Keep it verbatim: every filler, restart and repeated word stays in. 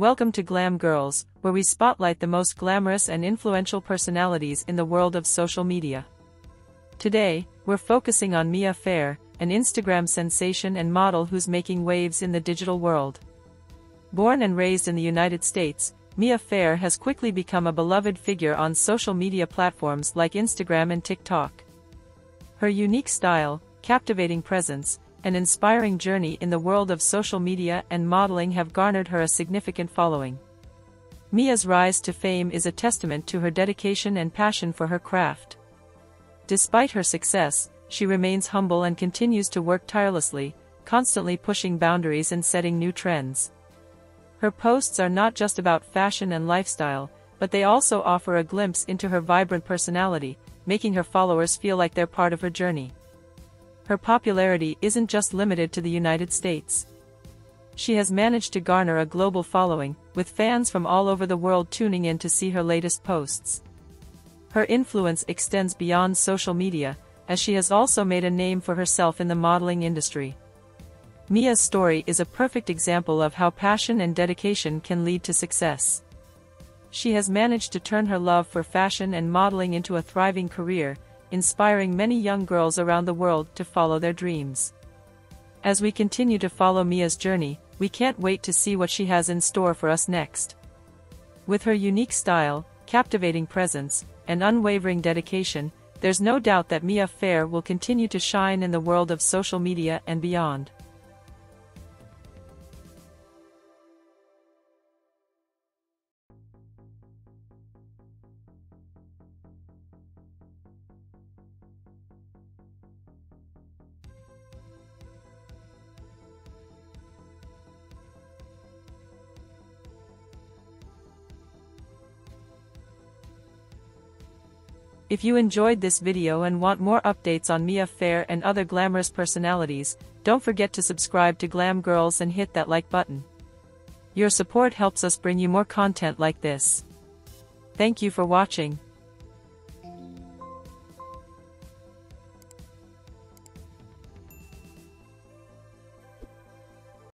Welcome to Glam Girls, where we spotlight the most glamorous and influential personalities in the world of social media. Today, we're focusing on Mia Fer, an Instagram sensation and model who's making waves in the digital world. Born and raised in the United States, Mia Fer has quickly become a beloved figure on social media platforms like Instagram and TikTok. Her unique style, captivating presence, and inspiring journey in the world of social media and modeling have garnered her a significant following. Mia's rise to fame is a testament to her dedication and passion for her craft. Despite her success, she remains humble and continues to work tirelessly, constantly pushing boundaries and setting new trends. Her posts are not just about fashion and lifestyle, but they also offer a glimpse into her vibrant personality, making her followers feel like they're part of her journey. Her popularity isn't just limited to the United States. She has managed to garner a global following, with fans from all over the world tuning in to see her latest posts. Her influence extends beyond social media, as she has also made a name for herself in the modeling industry. Mia's story is a perfect example of how passion and dedication can lead to success. She has managed to turn her love for fashion and modeling into a thriving career, inspiring many young girls around the world to follow their dreams. As we continue to follow Mia's journey, we can't wait to see what she has in store for us next. With her unique style, captivating presence, and unwavering dedication, there's no doubt that Mia Fer will continue to shine in the world of social media and beyond. If you enjoyed this video and want more updates on Mia Fer and other glamorous personalities, don't forget to subscribe to Glam Girls and hit that like button. Your support helps us bring you more content like this. Thank you for watching.